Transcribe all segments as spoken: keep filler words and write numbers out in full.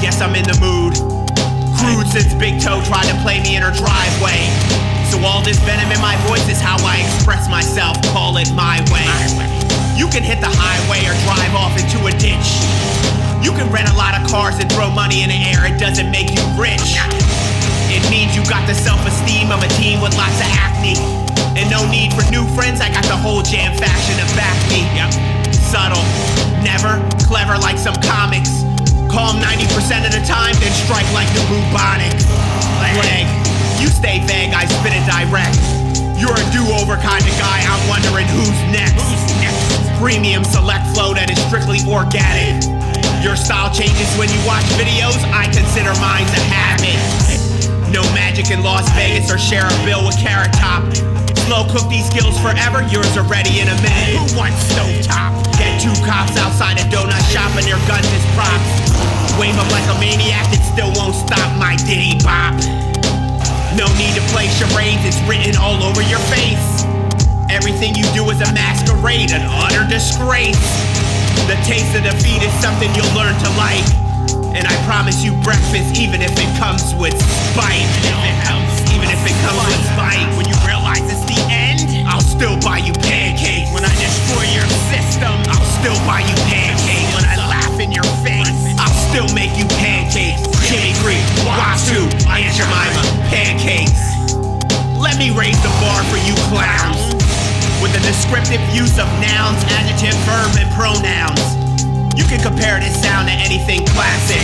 guess I'm in the mood. Crude since Big Toe tried to play me in her driveway. So all this venom in my voice is how I express myself, call it my way. You can hit the highway or drive off into a ditch. You can rent a lot of cars and throw money in the air, it doesn't make you rich. It means you got the self-esteem of a team with lots of acne. And no need for new friends, I got the whole Jam Faction to back me. Yep. Subtle, never clever like some comics. Calm ninety percent of the time, then strike like the bubonic plague. You stay vague, I spit it direct. You're a do-over kind of guy, I'm wondering who's next. Premium select flow that is strictly organic. Your style changes when you watch videos, I consider mine's a habit. No magic in Las Vegas or share a bill with Carrot Top. Slow cook these skills forever, yours are ready in a minute. Who wants stovetop? Get two cops outside a donut shop and their guns is props. Wave them like a maniac, it still won't stop my diddy bop. No need to play charades, it's written all over your face. Everything you do is a masquerade, an utter disgrace. The taste of defeat is something you'll learn to like. And I promise you breakfast, even if it comes with spite. Even if it comes, even if it comes with spite. When you realize it's the end, I'll still buy you pancakes. When I destroy your system, I'll still buy you pancakes. When I laugh in your face, I'll still make you pancakes. Jimmy Creek, Wasu, Aunt Jemima, pancakes. Let me raise the bar for you clowns with a descriptive use of nouns, adjective, verb, and pronouns. You can compare this sound to anything classic.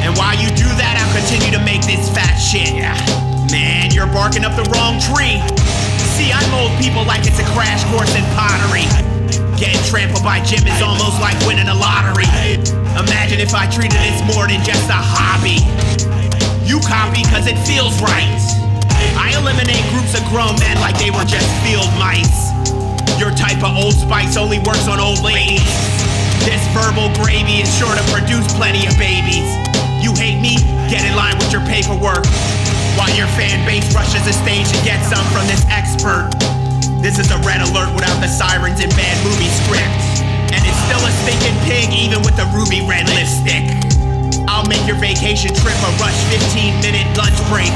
And while you do that, I'll continue to make this fat shit. Man, you're barking up the wrong tree. See, I mold people like it's a crash course in pottery. Getting trampled by Jim is almost like winning a lottery. Imagine if I treated this more than just a hobby. You copy cause it feels right. I eliminate groups of grown men like they were just field mice. Your type of Old Spice only works on old ladies. This verbal gravy is sure to produce plenty of babies. You hate me? Get in line with your paperwork. While your fan base rushes the stage to get some from this expert. This is a red alert without the sirens and bad movie script. And it's still a stinking pig even with the ruby red lipstick. I'll make your vacation trip a rush fifteen minute lunch break.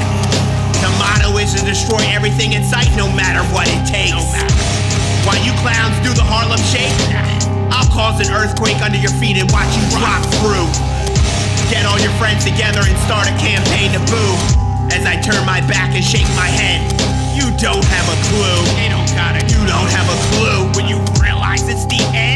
The motto is to destroy everything in sight no matter what it takes. While you clowns do the Harlem Shake, I'll cause an earthquake under your feet and watch you drop through. Get all your friends together and start a campaign to boo. As I turn my back and shake my head, you don't have a clue. They don't got it. You don't have a clue. When you realize it's the end.